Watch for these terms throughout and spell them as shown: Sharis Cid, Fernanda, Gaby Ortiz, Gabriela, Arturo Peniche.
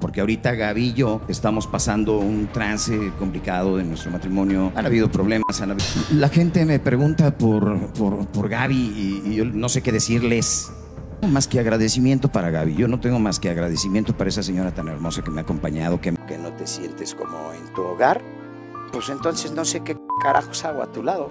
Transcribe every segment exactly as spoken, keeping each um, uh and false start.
porque ahorita Gaby y yo estamos pasando un trance complicado de nuestro matrimonio. Han habido problemas. Han habido... La gente me pregunta por, por, por Gaby y, y yo no sé qué decirles. Más que agradecimiento para Gaby. Yo no tengo más que agradecimiento para esa señora tan hermosa que me ha acompañado. Que, que no te sientes como en tu hogar, pues entonces no sé qué carajos hago a tu lado.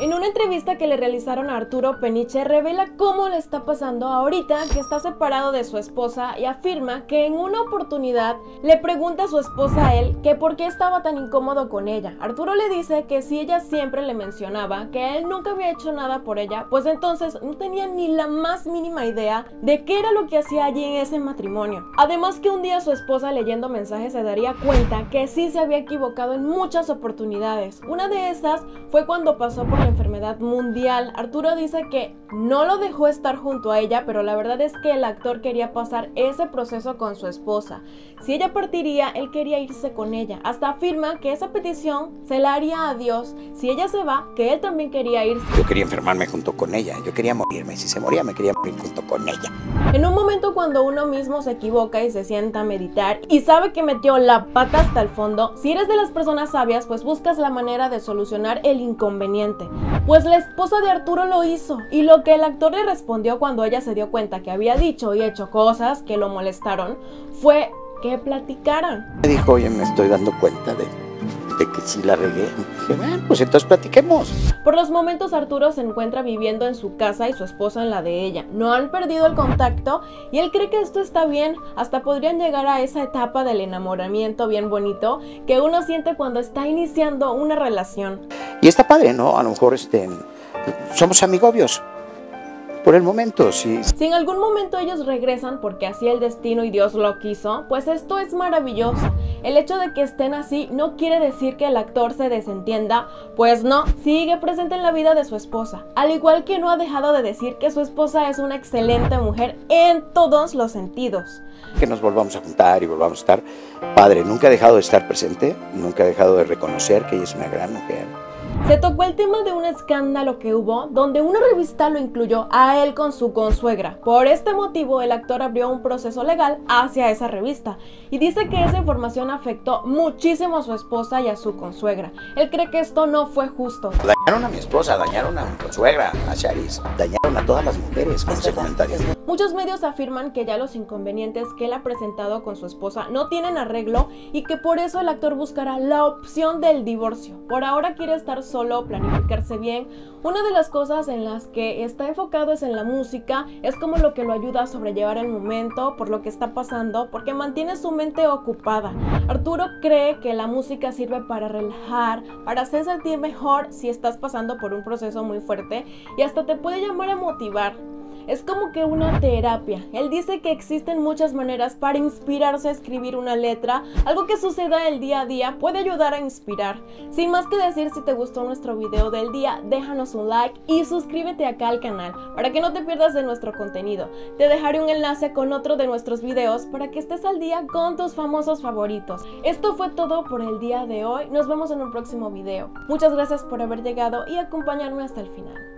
En una entrevista que le realizaron a Arturo Peniche, revela cómo le está pasando ahorita que está separado de su esposa y afirma que en una oportunidad le pregunta a su esposa a él que por qué estaba tan incómodo con ella. Arturo le dice que si ella siempre le mencionaba que él nunca había hecho nada por ella, pues entonces no tenía ni la más mínima idea de qué era lo que hacía allí en ese matrimonio. Además que un día su esposa leyendo mensajes se daría cuenta que sí se había equivocado en muchas oportunidades. Una de estas fue cuando pasó por la enfermedad mundial. Arturo dice que no lo dejó estar junto a ella, pero la verdad es que el actor quería pasar ese proceso con su esposa. Si ella partiría, él quería irse con ella. Hasta afirma que esa petición se la haría a Dios. Si ella se va, que él también quería irse. Yo quería enfermarme junto con ella, yo quería morirme. Si se moría, me quería morir junto con ella. En un momento cuando uno mismo se equivoca y se sienta a meditar y sabe que metió la pata hasta el fondo, si eres de las personas sabias, pues buscas la manera de solucionar el inconveniente. Pues la esposa de Arturo lo hizo, y lo que el actor le respondió cuando ella se dio cuenta que había dicho y hecho cosas que lo molestaron fue que platicaran. Me dijo, oye, me estoy dando cuenta de, de que sí la regué. Dije, bueno, pues entonces platiquemos. Por los momentos Arturo se encuentra viviendo en su casa y su esposa en la de ella. No han perdido el contacto y él cree que esto está bien. Hasta podrían llegar a esa etapa del enamoramiento bien bonito que uno siente cuando está iniciando una relación. Y está padre, ¿no? A lo mejor este, somos amigobios. Por el momento, sí. Si en algún momento ellos regresan porque así el destino y Dios lo quiso, pues esto es maravilloso. El hecho de que estén así no quiere decir que el actor se desentienda, pues no, sigue presente en la vida de su esposa. Al igual que no ha dejado de decir que su esposa es una excelente mujer en todos los sentidos. Que nos volvamos a juntar y volvamos a estar. Padre, nunca ha dejado de estar presente, nunca ha dejado de reconocer que ella es una gran mujer. Se tocó el tema de un escándalo que hubo, donde una revista lo incluyó a él con su consuegra. Por este motivo, el actor abrió un proceso legal hacia esa revista y dice que esa información afectó muchísimo a su esposa y a su consuegra. Él cree que esto no fue justo. Dañaron a mi esposa, dañaron a mi consuegra, a Sharis, dañaron a todas las mujeres con ese comentario. Muchos medios afirman que ya los inconvenientes que él ha presentado con su esposa no tienen arreglo y que por eso el actor buscará la opción del divorcio. Por ahora quiere estar solo, planificarse bien. Una de las cosas en las que está enfocado es en la música, es como lo que lo ayuda a sobrellevar el momento por lo que está pasando, porque mantiene su mente ocupada. Arturo cree que la música sirve para relajar, para hacer sentir mejor si estás pasando por un proceso muy fuerte y hasta te puede llamar a motivar. Es como que una terapia. Él dice que existen muchas maneras para inspirarse a escribir una letra. Algo que suceda el día a día puede ayudar a inspirar. Sin más que decir, si te gustó nuestro video del día, déjanos un like y suscríbete acá al canal para que no te pierdas de nuestro contenido. Te dejaré un enlace con otro de nuestros videos para que estés al día con tus famosos favoritos. Esto fue todo por el día de hoy. Nos vemos en un próximo video. Muchas gracias por haber llegado y acompañarme hasta el final.